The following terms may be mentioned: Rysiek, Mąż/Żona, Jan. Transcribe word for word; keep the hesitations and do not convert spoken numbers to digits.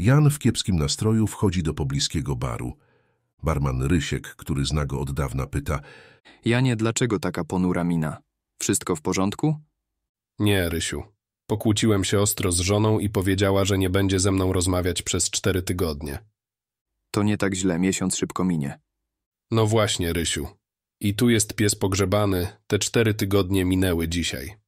Jan w kiepskim nastroju wchodzi do pobliskiego baru. Barman Rysiek, który zna go od dawna, pyta: Janie, dlaczego taka ponura mina? Wszystko w porządku? Nie, Rysiu. Pokłóciłem się ostro z żoną i powiedziała, że nie będzie ze mną rozmawiać przez cztery tygodnie. To nie tak źle, miesiąc szybko minie. No właśnie, Rysiu. I tu jest pies pogrzebany, te cztery tygodnie minęły dzisiaj.